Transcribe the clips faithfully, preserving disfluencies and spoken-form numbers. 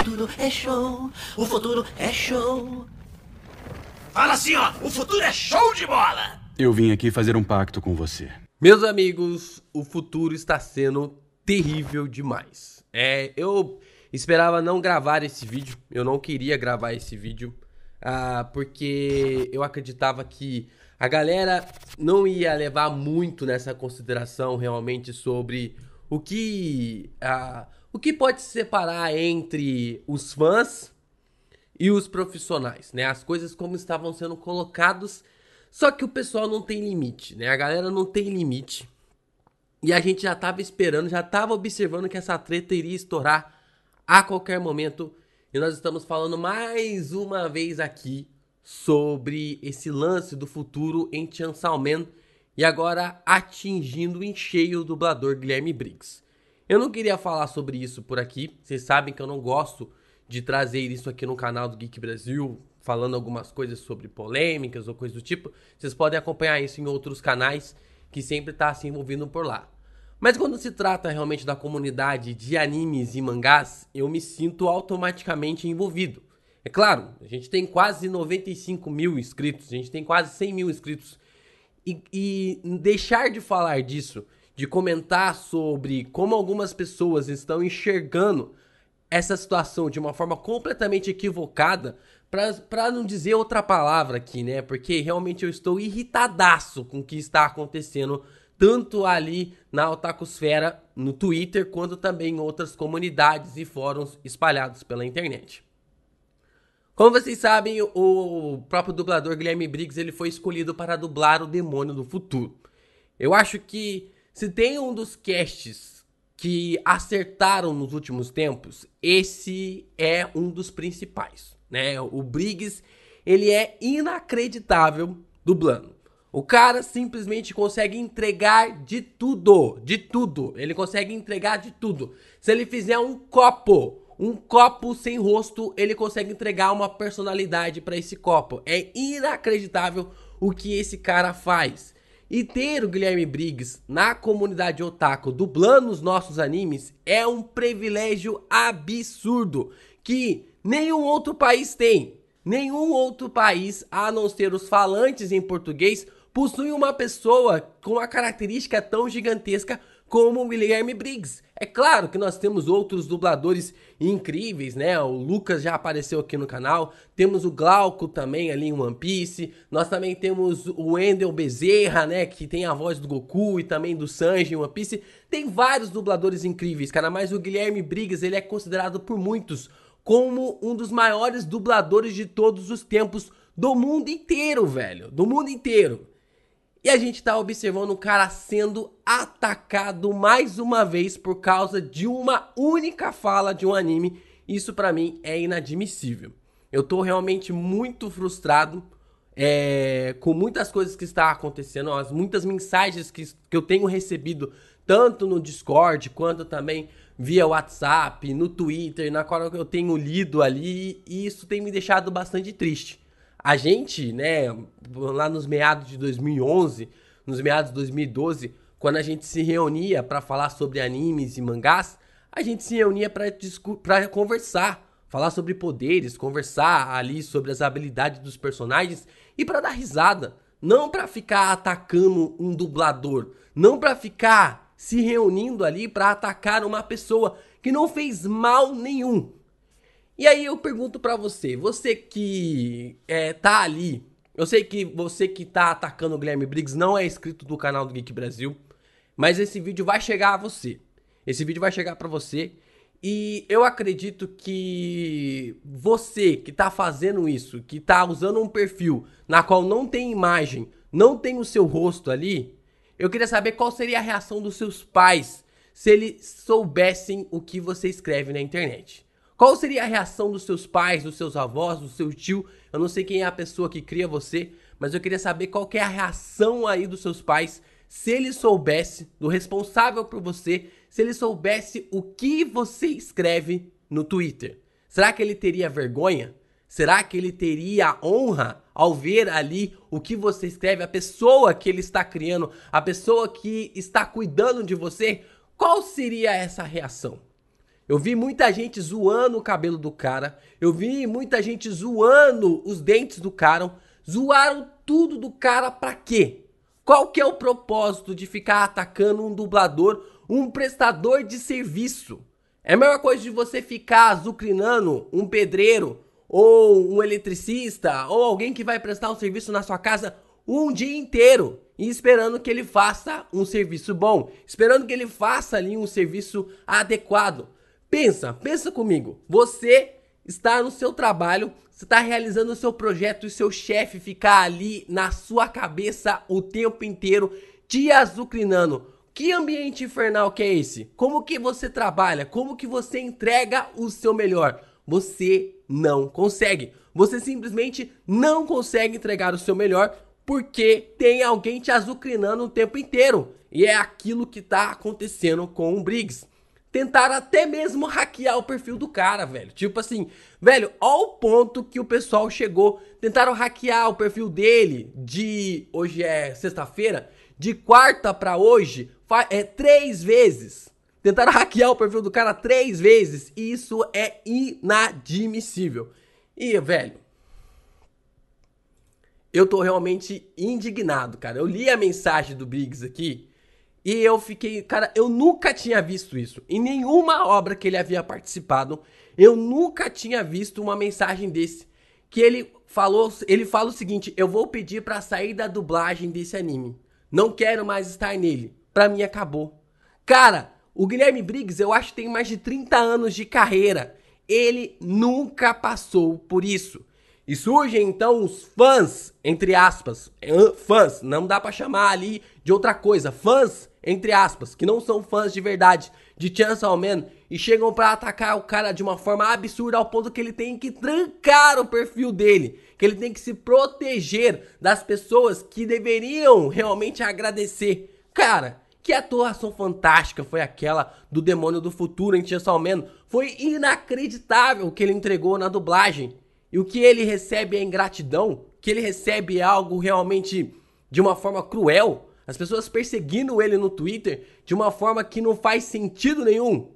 O futuro é show, o futuro é show. Fala assim, ó, o futuro é show de bola. Eu vim aqui fazer um pacto com você. Meus amigos, o futuro está sendo terrível demais. É, eu esperava não gravar esse vídeo, eu não queria gravar esse vídeo, ah, porque eu acreditava que a galera não ia levar muito nessa consideração realmente sobre o que, ah, o que pode se separar entre os fãs e os profissionais, né? As coisas como estavam sendo colocadas, só que o pessoal não tem limite, né? A galera não tem limite. E a gente já estava esperando, já estava observando que essa treta iria estourar a qualquer momento. E nós estamos falando mais uma vez aqui sobre esse lance do futuro em Chainsaw Man e agora atingindo em cheio o dublador Guilherme Briggs. Eu não queria falar sobre isso por aqui, vocês sabem que eu não gosto de trazer isso aqui no canal do Geek Brasil, falando algumas coisas sobre polêmicas ou coisa do tipo. Vocês podem acompanhar isso em outros canais que sempre está se envolvendo por lá. Mas quando se trata realmente da comunidade de animes e mangás, eu me sinto automaticamente envolvido. É claro, a gente tem quase noventa e cinco mil inscritos, a gente tem quase cem mil inscritos. E, e deixar de falar disso, de comentar sobre como algumas pessoas estão enxergando essa situação de uma forma completamente equivocada, para não dizer outra palavra aqui, né? Porque realmente eu estou irritadaço com o que está acontecendo, tanto ali na otakusfera, no Twitter, quanto também em outras comunidades e fóruns espalhados pela internet. Como vocês sabem, o próprio dublador Guilherme Briggs, ele foi escolhido para dublar o Demônio do Futuro. Eu acho que se tem um dos casts que acertaram nos últimos tempos, esse é um dos principais, né? O Briggs, ele é inacreditável dublando. O cara simplesmente consegue entregar de tudo, de tudo. Ele consegue entregar de tudo. Se ele fizer um copo, um copo sem rosto, ele consegue entregar uma personalidade para esse copo. É inacreditável o que esse cara faz. E ter o Guilherme Briggs na comunidade otaku dublando os nossos animes é um privilégio absurdo que nenhum outro país tem. Nenhum outro país, a não ser os falantes em português, possui uma pessoa com uma característica tão gigantesca como o Guilherme Briggs. É claro que nós temos outros dubladores incríveis, né? O Lucas já apareceu aqui no canal, temos o Glauco também ali em One Piece, nós também temos o Wendel Bezerra, né? Que tem a voz do Goku e também do Sanji em One Piece. Tem vários dubladores incríveis, cara, mas o Guilherme Briggs, ele é considerado por muitos como um dos maiores dubladores de todos os tempos do mundo inteiro, velho, do mundo inteiro. E a gente tá observando o cara sendo atacado mais uma vez por causa de uma única fala de um anime. Isso pra mim é inadmissível. Eu tô realmente muito frustrado é, com muitas coisas que estão acontecendo, as muitas mensagens que, que eu tenho recebido, tanto no Discord, quanto também via WhatsApp, no Twitter, na qual eu tenho lido ali, e isso tem me deixado bastante triste. A gente, né, lá nos meados de dois mil e onze, nos meados de dois mil e doze, quando a gente se reunia para falar sobre animes e mangás, a gente se reunia para conversar, falar sobre poderes, conversar ali sobre as habilidades dos personagens e para dar risada, não para ficar atacando um dublador, não para ficar se reunindo ali para atacar uma pessoa que não fez mal nenhum. E aí eu pergunto pra você, você que é, tá ali, eu sei que você que tá atacando o Guilherme Briggs não é inscrito do canal do Geek Brasil, mas esse vídeo vai chegar a você, esse vídeo vai chegar pra você, e eu acredito que você que tá fazendo isso, que tá usando um perfil na qual não tem imagem, não tem o seu rosto ali, eu queria saber qual seria a reação dos seus pais se eles soubessem o que você escreve na internet. Qual seria a reação dos seus pais, dos seus avós, do seu tio? Eu não sei quem é a pessoa que cria você, mas eu queria saber qual que é a reação aí dos seus pais, se ele soubesse, do responsável por você, se ele soubesse o que você escreve no Twitter. Será que ele teria vergonha? Será que ele teria honra ao ver ali o que você escreve, a pessoa que ele está criando, a pessoa que está cuidando de você? Qual seria essa reação? Eu vi muita gente zoando o cabelo do cara, eu vi muita gente zoando os dentes do cara, zoaram tudo do cara pra quê? Qual que é o propósito de ficar atacando um dublador, um prestador de serviço? É a mesma coisa de você ficar azucrinando um pedreiro, ou um eletricista, ou alguém que vai prestar um serviço na sua casa um dia inteiro, e esperando que ele faça um serviço bom, esperando que ele faça ali um serviço adequado. Pensa, pensa comigo, você está no seu trabalho, você está realizando o seu projeto e seu chefe ficar ali na sua cabeça o tempo inteiro, te azucrinando. Que ambiente infernal que é esse? Como que você trabalha? Como que você entrega o seu melhor? Você não consegue. Você simplesmente não consegue entregar o seu melhor porque tem alguém te azucrinando o tempo inteiro. E é aquilo que tá acontecendo com o Briggs. Tentaram até mesmo hackear o perfil do cara, velho. Tipo assim, velho, ao ponto que o pessoal chegou. Tentaram hackear o perfil dele de... Hoje é sexta-feira. De quarta pra hoje, é três vezes. Tentaram hackear o perfil do cara três vezes. E isso é inadmissível. E, velho, eu tô realmente indignado, cara. Eu li a mensagem do Briggs aqui e eu fiquei... Cara, eu nunca tinha visto isso. Em nenhuma obra que ele havia participado, eu nunca tinha visto uma mensagem desse. Que ele falou... Ele fala o seguinte: eu vou pedir pra sair da dublagem desse anime. Não quero mais estar nele. Pra mim, acabou. Cara... O Guilherme Briggs, eu acho que tem mais de trinta anos de carreira. Ele nunca passou por isso. E surgem, então, os fãs, entre aspas, fãs, não dá pra chamar ali de outra coisa, fãs, entre aspas, que não são fãs de verdade, de Chainsaw Man, e chegam pra atacar o cara de uma forma absurda, ao ponto que ele tem que trancar o perfil dele, que ele tem que se proteger das pessoas que deveriam realmente agradecer. Cara... Que atuação fantástica foi aquela do Demônio do Futuro em Chainsaw Man. Foi inacreditável o que ele entregou na dublagem. E o que ele recebe é ingratidão, que ele recebe algo realmente de uma forma cruel. As pessoas perseguindo ele no Twitter de uma forma que não faz sentido nenhum.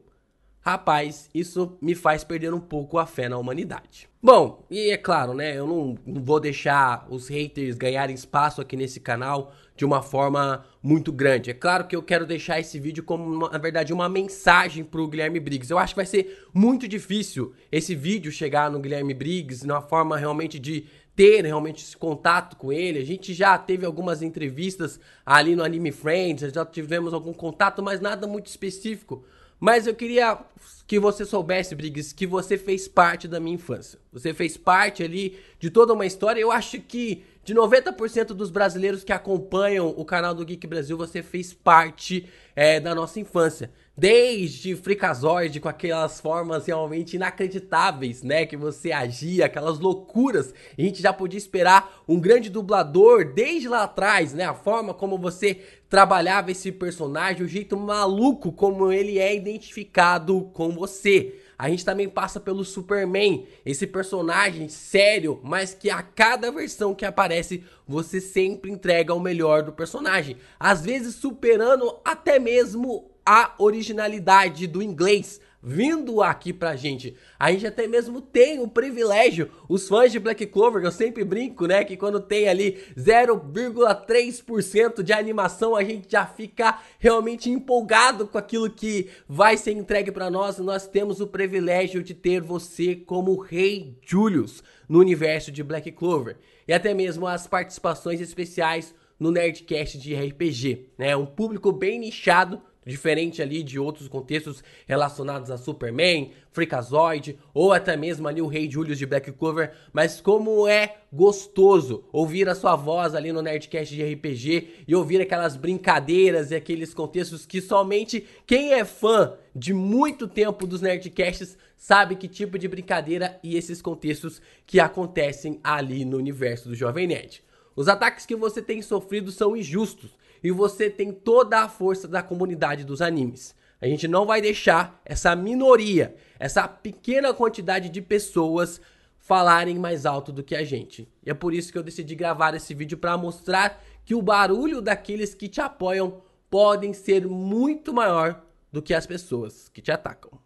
Rapaz, isso me faz perder um pouco a fé na humanidade. Bom, e é claro, né, eu não, não vou deixar os haters ganharem espaço aqui nesse canal de uma forma muito grande. É claro que eu quero deixar esse vídeo como, uma, na verdade, uma mensagem pro Guilherme Briggs. Eu acho que vai ser muito difícil esse vídeo chegar no Guilherme Briggs, numa forma realmente de ter realmente esse contato com ele. A gente já teve algumas entrevistas ali no Anime Friends, já tivemos algum contato, mas nada muito específico. Mas eu queria que você soubesse, Briggs, que você fez parte da minha infância. Você fez parte ali de toda uma história. Eu acho que de noventa por cento dos brasileiros que acompanham o canal do Geek Brasil, você fez parte é, da nossa infância. Desde Freakazoide, com aquelas formas realmente inacreditáveis, né? Que você agia, aquelas loucuras. A gente já podia esperar um grande dublador desde lá atrás, né? A forma como você trabalhava esse personagem, o jeito maluco como ele é identificado com você. A gente também passa pelo Superman, esse personagem sério, mas que a cada versão que aparece, você sempre entrega o melhor do personagem. Às vezes superando até mesmo a originalidade do inglês, vindo aqui pra gente. A gente até mesmo tem o privilégio, os fãs de Black Clover, que eu sempre brinco, né, que quando tem ali zero vírgula três por cento de animação, a gente já fica realmente empolgado com aquilo que vai ser entregue pra nós. Nós temos o privilégio de ter você como Rei Julius no universo de Black Clover. E até mesmo as participações especiais no Nerdcast de R P G, né, um público bem nichado, diferente ali de outros contextos relacionados a Superman, Freakazoide, ou até mesmo ali o Rei Julius de Black Clover. Mas como é gostoso ouvir a sua voz ali no Nerdcast de R P G e ouvir aquelas brincadeiras e aqueles contextos que somente quem é fã de muito tempo dos Nerdcasts sabe que tipo de brincadeira e esses contextos que acontecem ali no universo do Jovem Nerd. Os ataques que você tem sofrido são injustos. E você tem toda a força da comunidade dos animes. A gente não vai deixar essa minoria, essa pequena quantidade de pessoas falarem mais alto do que a gente. E é por isso que eu decidi gravar esse vídeo, para mostrar que o barulho daqueles que te apoiam podem ser muito maior do que as pessoas que te atacam.